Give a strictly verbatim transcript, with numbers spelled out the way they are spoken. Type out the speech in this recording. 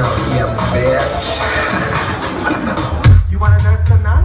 Hell yeah, bitch. You wanna know something?